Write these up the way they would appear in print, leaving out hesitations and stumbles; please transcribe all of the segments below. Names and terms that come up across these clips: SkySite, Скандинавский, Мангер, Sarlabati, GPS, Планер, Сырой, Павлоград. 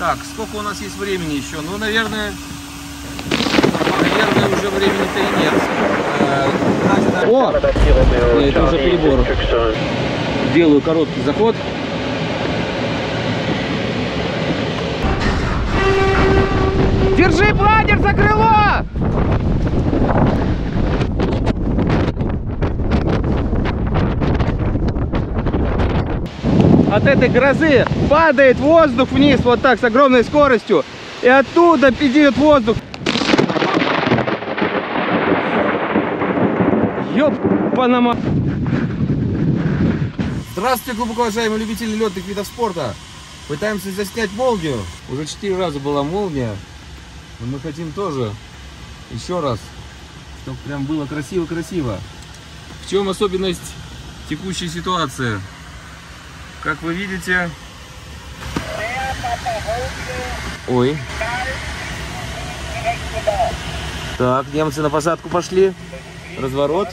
Так, сколько у нас есть времени еще? Ну, наверное, уже времени-то и нет. О! Это уже перебор. Делаю короткий заход. Держи планер за крыло! От этой грозы падает воздух вниз вот так с огромной скоростью, и оттуда идет воздух. Ёпанама. Здравствуйте, глубоко уважаемые любители летных видов спорта. Пытаемся заснять молнию. Уже 4 раза была молния, но мы хотим тоже еще раз, чтобы прям было красиво-красиво. В чем особенность текущей ситуации? Как вы видите... Ой. Так, немцы на посадку пошли. Разворот.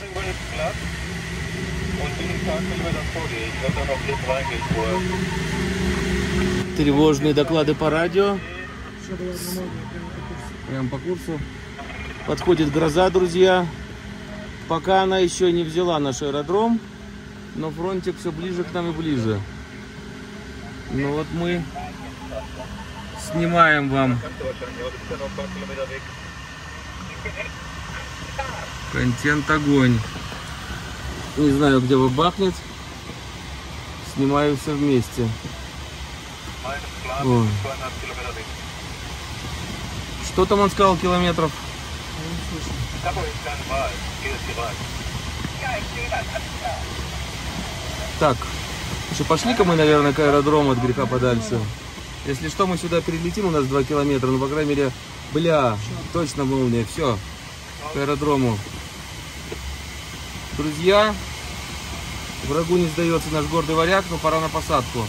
Тревожные доклады по радио. Прям по курсу. Подходит гроза, друзья. Пока она еще не взяла наш аэродром, но фронтик все ближе к нам и ближе. Ну вот мы снимаем вам контент огонь. Не знаю, где вы бахнет. Снимаю все вместе. О. Что там он сказал километров? Так, еще пошли-ка мы, наверное, к аэродрому от греха подальше. Если что, мы сюда прилетим, у нас 2 километра, ну, по крайней мере, бля, точно молния, все, к аэродрому. Друзья, врагу не сдается наш гордый варяг, но пора на посадку.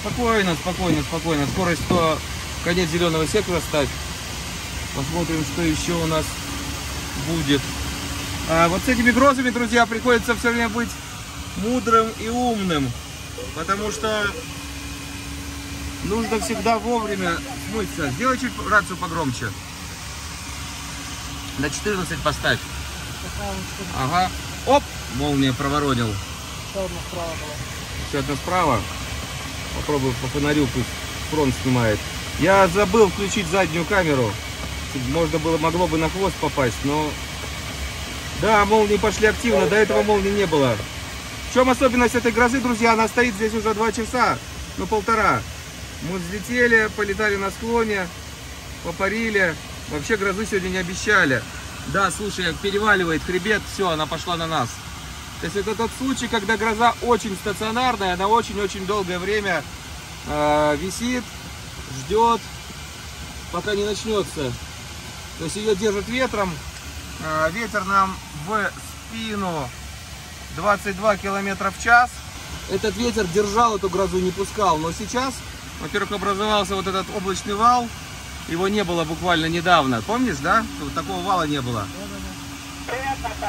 Спокойно, спокойно, спокойно, скорость 100, конец зеленого сектора ставь. Посмотрим, что еще у нас будет. А вот с этими грозами, друзья, приходится все время быть мудрым и умным, потому что нужно всегда вовремя смыться. Сделай чуть рацию погромче. На 14 поставь. Ага. Оп! Молния проворонил. Еще одна справа была. Еще одна справа. Попробую по фонарю, пусть фронт снимает. Я забыл включить заднюю камеру. Можно было, могло бы на хвост попасть, но... Да, молнии пошли активно, до этого молнии не было. В чем особенность этой грозы, друзья? Она стоит здесь уже 2 часа, ну полтора. Мы взлетели, полетали на склоне, попарили. Вообще грозы сегодня не обещали. Да, слушай, переваливает хребет, все, она пошла на нас. То есть это тот случай, когда гроза очень стационарная, она очень-очень долгое время висит, ждет, пока не начнется. То есть ее держит ветром. Ветер нам в спину 22 километра в час. Этот ветер держал эту грозу, не пускал. Но сейчас, во-первых, образовался вот этот облачный вал. Его не было буквально недавно. Помнишь, да? Вот такого вала не было.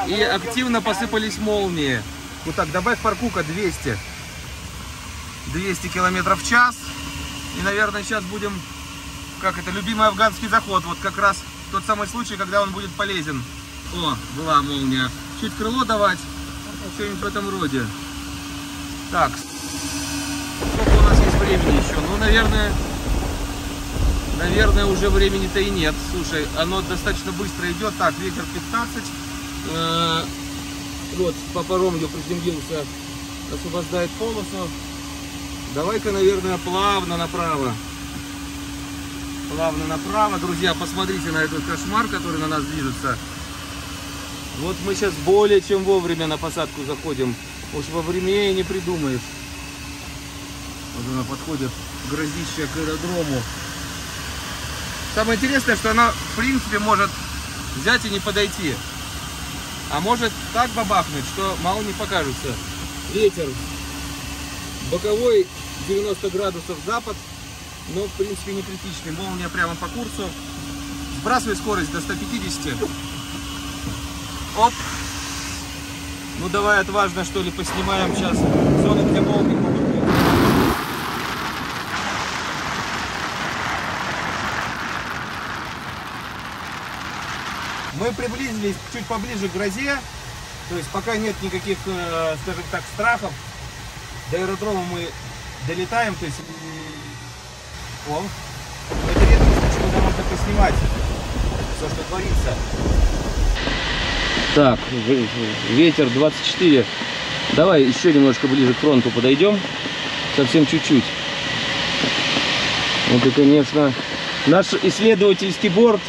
И активно посыпались молнии. Вот так, добавь паркука 200. 200 километров в час. И, наверное, сейчас будем... Как это? Любимый афганский заход. Вот как раз тот самый случай, когда он будет полезен. О, была молния. Чуть крыло давать. Что-нибудь в этом роде. Так. Сколько у нас есть времени еще? Ну, наверное, уже времени-то и нет. Слушай, оно достаточно быстро идет. Так, ветер 15. Вот, по паромью приземлился. Освобождает полосу. Давай-ка, наверное, плавно направо. Плавно направо. Друзья, посмотрите на этот кошмар, который на нас движется. Вот мы сейчас более чем вовремя на посадку заходим. Уж вовремя и не придумаешь. Вот она подходит, грозище, к аэродрому. Самое интересное, что она, в принципе, может взять и не подойти. А может так бабахнуть, что мало не покажется. Ветер боковой 90 градусов запад, но, в принципе, не критичный. Молния прямо по курсу. Сбрасывай скорость до 150. Оп. Ну давай отважно, что ли, поснимаем сейчас зоны, где молния. Мы приблизились чуть поближе к грозе, то есть пока нет никаких, скажем так, страхов. До аэродрома мы долетаем, то есть... О, это редкость, что можно поснимать все, что творится. Так, ветер 24. Давай еще немножко ближе к фронту подойдем. Совсем чуть-чуть. Вот и, конечно, наш исследовательский борт.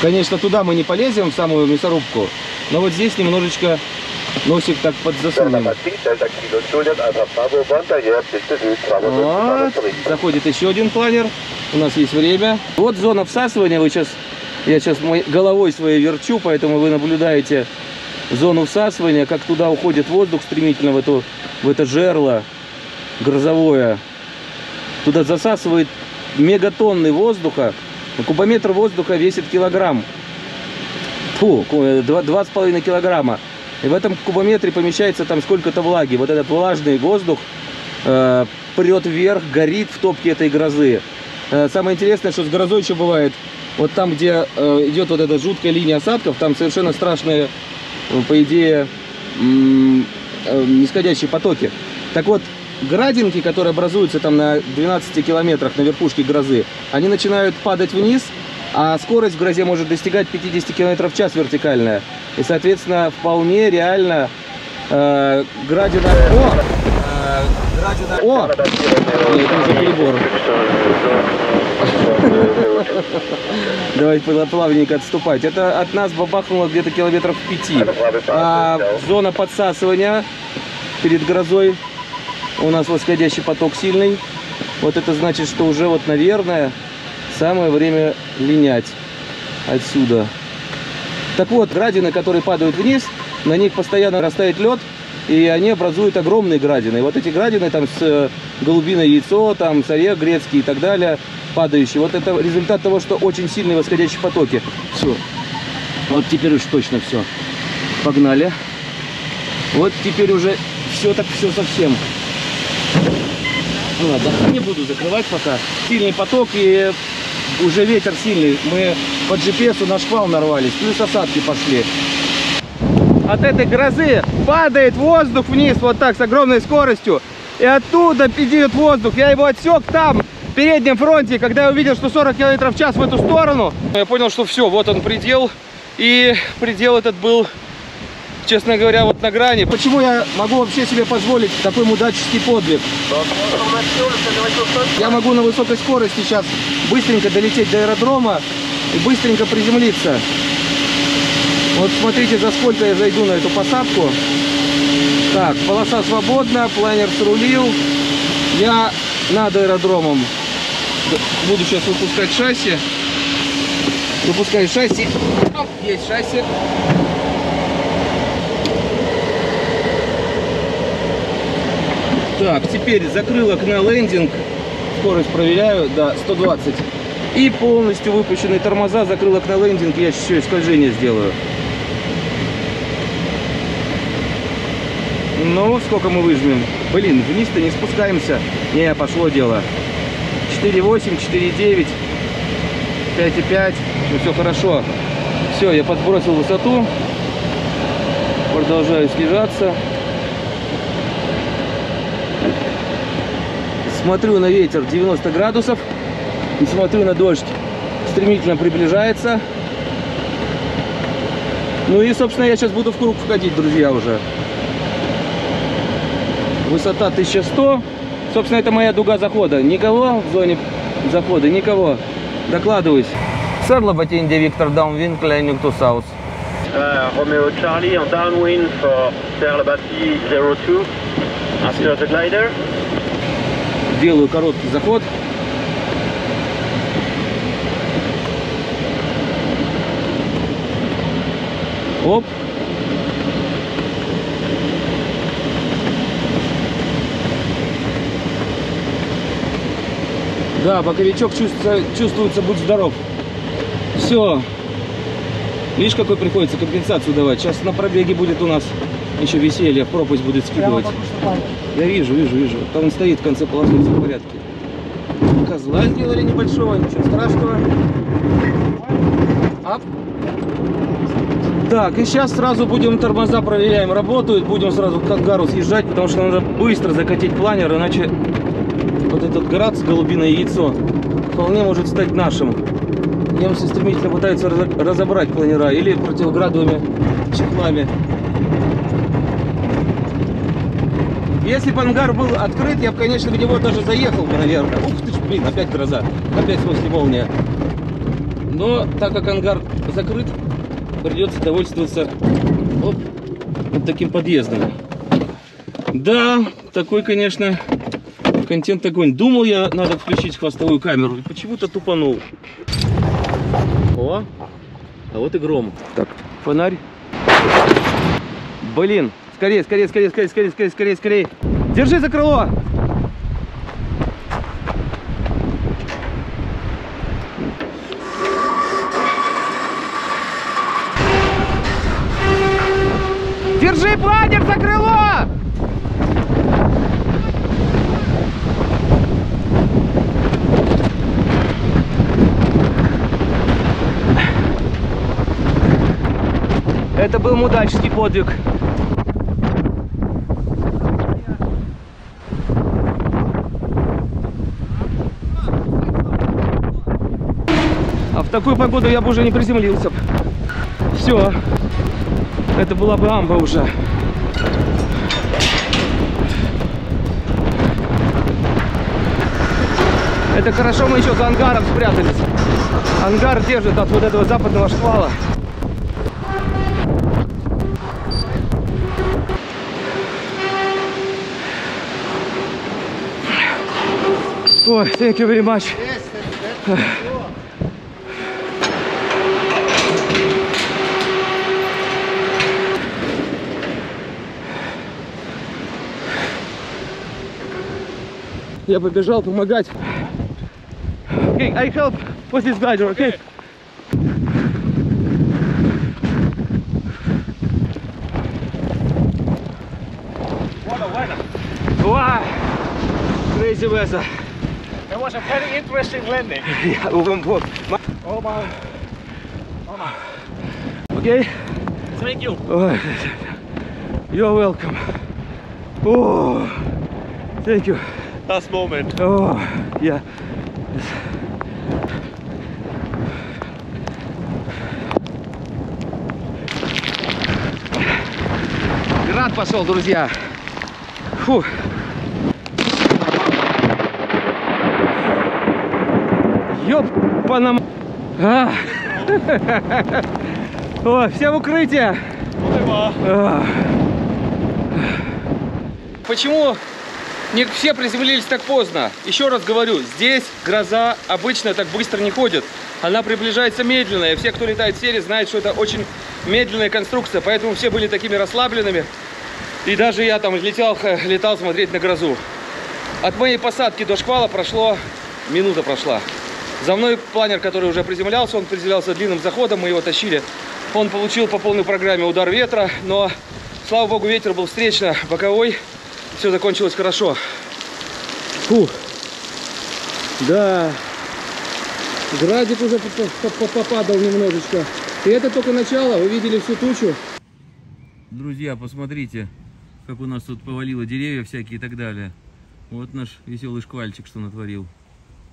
Конечно, туда мы не полезем, в самую мясорубку, но вот здесь немножечко носик так подзасунем. Вот, заходит еще один планер. У нас есть время. Вот зона всасывания. Вы сейчас, я сейчас головой своей верчу, поэтому вы наблюдаете зону всасывания, как туда уходит воздух стремительно в это жерло грозовое. Туда засасывает мегатонны воздуха. Кубометр воздуха весит килограмм. 2,5 килограмма. И в этом кубометре помещается там сколько-то влаги. Вот этот влажный воздух прет вверх, горит в топке этой грозы. Самое интересное, что с грозой еще бывает, вот там, где идет вот эта жуткая линия осадков, там совершенно страшные, по идее, нисходящие потоки. Так вот, градинки, которые образуются там на 12 километрах на верхушке грозы, они начинают падать вниз, а скорость в грозе может достигать 50 километров в час вертикальная. И, соответственно, вполне реально градина... О! О! Нет, это уже перебор. Давайте плавненько отступать. Это от нас бабахнуло где-то километров 5. А зона подсасывания перед грозой. У нас восходящий поток сильный. Вот это значит, что уже вот, наверное, самое время линять отсюда. Так вот, градины, которые падают вниз, на них постоянно растает лед, и они образуют огромные градины. И вот эти градины там с голубиное яйцо, там с орех грецкий и так далее, падающие. Вот это результат того, что очень сильные восходящие потоки. Все. Вот теперь уж точно все. Погнали. Вот теперь уже все так все совсем. Ну, ладно, не буду закрывать пока. Сильный поток и уже ветер сильный. Мы по GPS на шквал нарвались, плюс осадки пошли. От этой грозы падает воздух вниз вот так с огромной скоростью. И оттуда идет воздух. Я его отсек там, в переднем фронте, когда я увидел, что 40 км в час в эту сторону. Я понял, что все, вот он предел. И предел этот был... Честно говоря, вот на грани. Почему я могу вообще себе позволить такой мудаческий подвиг? Я могу на высокой скорости сейчас быстренько долететь до аэродрома и быстренько приземлиться. Вот смотрите, за сколько я зайду на эту посадку. Так, полоса свободна, планер срулил. Я над аэродромом. Буду сейчас выпускать шасси. Выпускаю шасси. Оп, есть шасси. Так, теперь закрылок на лендинг, скорость проверяю, да, 120. И полностью выпущенные тормоза, закрылок на лендинг, я еще и скольжение сделаю. Ну, сколько мы выжмем? Блин, вниз-то не спускаемся. Не, пошло дело. 4,8, 4,9, 5,5, ну все хорошо. Все, я подбросил высоту, продолжаю снижаться. Смотрю на ветер 90 градусов и смотрю на дождь. Стремительно приближается. Ну и, собственно, я сейчас буду в круг входить, друзья, уже. Высота 1100. Собственно, это моя дуга захода. Никого в зоне захода, никого. Докладываюсь. Сарлабатинде Виктор, downwind, climbing to south. Romeo Charlie, downwind for Sarlabati 02, after the glider. Делаю короткий заход. Оп. Да, боковичок чувствуется, будь здоров. Все. Видишь, какой приходится компенсацию давать. Сейчас на пробеге будет у нас еще веселье, пропасть будет скидывать. Я вижу. Там он стоит в конце полосы, все в порядке. Козла сделали небольшого, ничего страшного. Up. Так, и сейчас сразу будем тормоза проверяем, работают. Будем сразу как гару съезжать, потому что надо быстро закатить планер, иначе вот этот град с голубиное яйцо вполне может стать нашим. Немцы стремительно пытаются разобрать планера или противоградовыми чехлами. Если бы ангар был открыт, я бы, конечно, в него даже заехал бы, наверное. Ух ты ж, блин, опять гроза. Опять, в смысле, молния. Но так как ангар закрыт, придется довольствоваться вот таким подъездом. Да, такой, конечно, контент огонь. Думал я, надо включить хвостовую камеру. И почему-то тупанул. О, а вот и гром. Так, фонарь. Блин. Скорее, скорее, скорее, скорее, скорее, скорее, скорее, скорее. Держи за крыло. Держи планер за крыло. Это был мудаческий подвиг. В такую погоду я бы уже не приземлился. Все. Это была бы амба уже. Это хорошо, мы еще за ангаром спрятались. Ангар держит от вот этого западного шквала. Ой, thank you very much. Я побежал помогать. Okay, I help with this glider, okay? Wow, crazy weather. It was a very interesting landing. Yeah, oh my. Oh my. Okay. Thank you. You're welcome. Oh, thank you. Last moment. Oh, yeah. Град пошел, друзья. Фу. Ёппанам. А. О, все в укрытие. А. Почему? Не все приземлились так поздно. Еще раз говорю, здесь гроза обычно так быстро не ходит. Она приближается медленно. И все, кто летает в серии, знают, что это очень медленная конструкция. Поэтому все были такими расслабленными. И даже я там летал смотреть на грозу. От моей посадки до шквала прошло... Минута прошла. За мной планер, который уже приземлялся. Он приземлялся длинным заходом. Мы его тащили. Он получил по полной программе удар ветра. Но, слава богу, ветер был встречно боковой. Все закончилось хорошо. Фу. Да. Градик уже попадал немножечко. И это только начало. Вы видели всю тучу. Друзья, посмотрите, как у нас тут повалило деревья всякие и так далее. Вот наш веселый шквальчик, что натворил.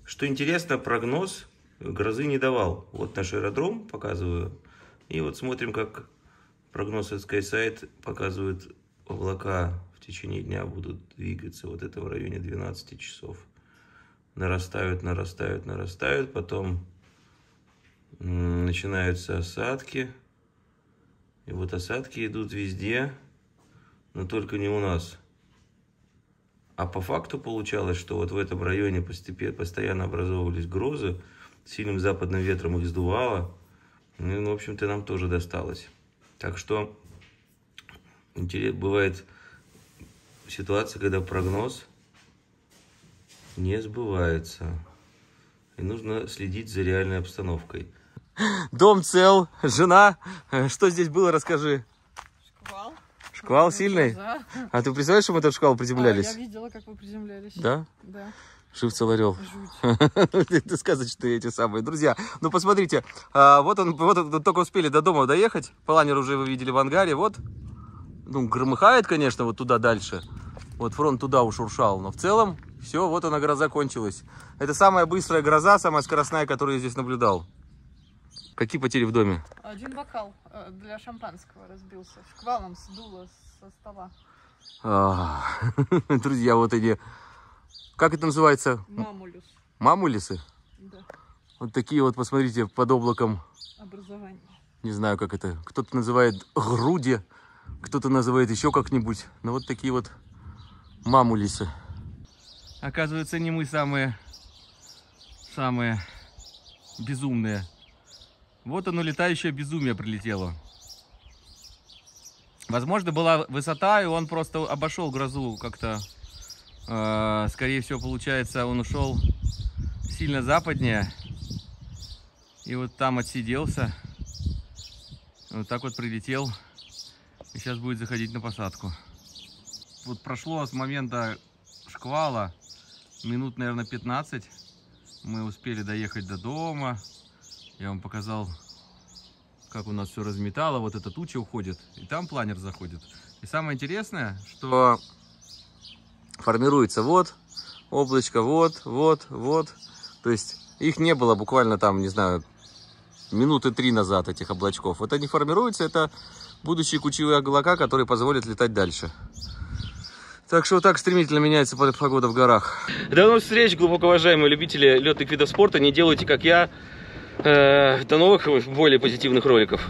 Что интересно, прогноз грозы не давал. Вот наш аэродром показываю. И вот смотрим, как прогноз от SkySite показывает облака. В течение дня будут двигаться вот это в районе 12 часов. Нарастают, нарастают, нарастают. Потом начинаются осадки. И вот осадки идут везде, но только не у нас. А по факту получалось, что вот в этом районе постоянно образовывались грозы. Сильным западным ветром их сдувало. Ну, в общем-то, нам тоже досталось. Так что бывает... ситуация, когда прогноз не сбывается. И нужно следить за реальной обстановкой. Дом цел, жена. Что здесь было, расскажи. Шквал. Шквал сильный? Да. А ты представляешь, что мы этот шквал приземлялись? Я видела, как вы приземлялись. Да? Да. Живцев Орел. Ты сказочные эти самые. Друзья, ну посмотрите, вот он только успели до дома доехать. Планер уже вы видели в ангаре. Вот. Ну, громыхает, конечно, вот туда дальше. Вот фронт туда ушуршал. Но в целом, все, вот она гроза кончилась. Это самая быстрая гроза, самая скоростная, которую я здесь наблюдал. Какие потери в доме? Один бокал для шампанского разбился. Шквалом сдуло со стола. Друзья, вот они... Как это называется? Мамулюс. Мамулисы? Да. Вот такие вот, посмотрите, под облаком. Образование. Не знаю, как это. Кто-то называет груди, кто-то называет еще как-нибудь. Но вот такие вот мамулисы. Оказывается, не мы самые безумные. Вот оно, летающее безумие прилетело. Возможно, была высота, и он просто обошел грозу как-то. Скорее всего, получается, он ушел сильно западнее и вот там отсиделся, вот так вот прилетел и сейчас будет заходить на посадку. Вот прошло с момента шквала минут, наверное, 15. Мы успели доехать до дома. Я вам показал, как у нас все разметало. Вот эта туча уходит, и там планер заходит. И самое интересное, что... Формируется вот облачко, вот. То есть их не было буквально там, не знаю, минуты 3 назад, этих облачков. Вот они формируются, это будущие кучевые облака, которые позволят летать дальше. Так что вот так стремительно меняется погода в горах. До новых встреч, глубоко уважаемые любители летных видов спорта. Не делайте, как я. До новых, более позитивных роликов.